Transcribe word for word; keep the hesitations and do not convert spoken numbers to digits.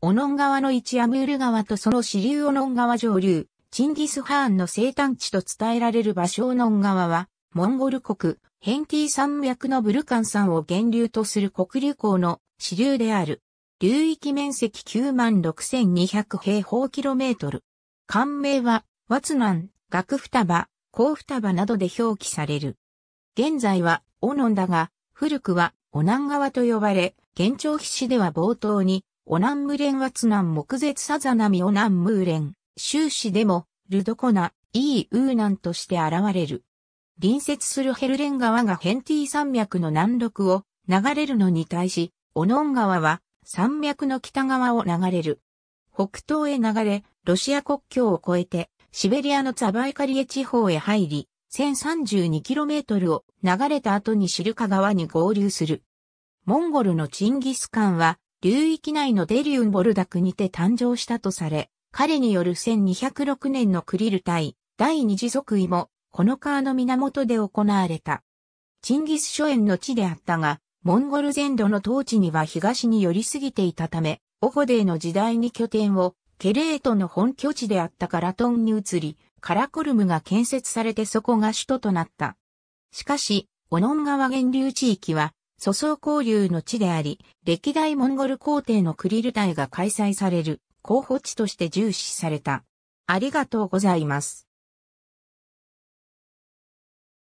オノン川の一アムール川とその支流オノン川上流、チンギス・ハーンの生誕地と伝えられる場所オノン川は、モンゴル国、ヘンティ山脈のブルカン山を源流とする黒竜江の支流である。流域面積 きゅうまんろくせんにひゃく 平方キロメートル。漢名は、ワツナン、ガクフタバ、コウフタバなどで表記される。現在は、オノンだが、古くは、オナン川と呼ばれ、元朝筆史では冒頭に、オナンムレンワツナン木絶さざなみオナンムーレン、終始でも、ルドコナ、イーウーナンとして現れる。隣接するヘルレン川がヘンティ山脈の南麓を流れるのに対し、オノン川は、山脈の北側を流れる。北東へ流れ、ロシア国境を越えて、シベリアのツァバイカリエ地方へ入り、せんさんじゅうにキロメートルを流れた後にシルカ川に合流する。モンゴルのチンギス・カンは、流域内のデリュンボルダクにて誕生したとされ、彼によるせんにひゃくろくねんのクリル対第二次即位も、この川の源で行われた。チンギス初縁の地であったが、モンゴル全土の統治には東に寄りすぎていたため、オホデーの時代に拠点を、ケレートの本拠地であったカラトンに移り、カラコルムが建設されてそこが首都となった。しかし、オノン川源流地域は、粗相交流の地であり、歴代モンゴル皇帝のクリル対が開催される、候補地として重視された。ありがとうございます。